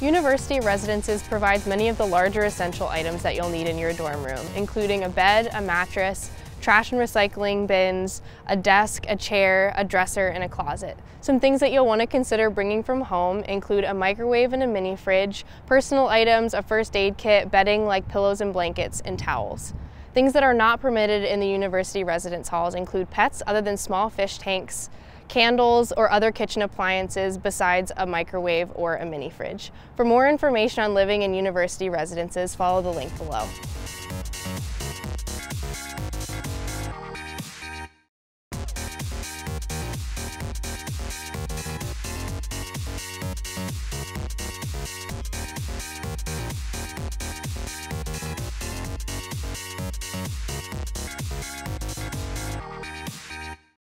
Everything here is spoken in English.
University Residences provides many of the larger essential items that you'll need in your dorm room, including a bed, a mattress, trash and recycling bins, a desk, a chair, a dresser, and a closet. Some things that you'll want to consider bringing from home include a microwave and a mini fridge, personal items, a first aid kit, bedding like pillows and blankets, and towels. Things that are not permitted in the university residence halls include pets other than small fish tanks, candles, or other kitchen appliances besides a microwave or a mini fridge. For more information on living in university residences, follow the link below.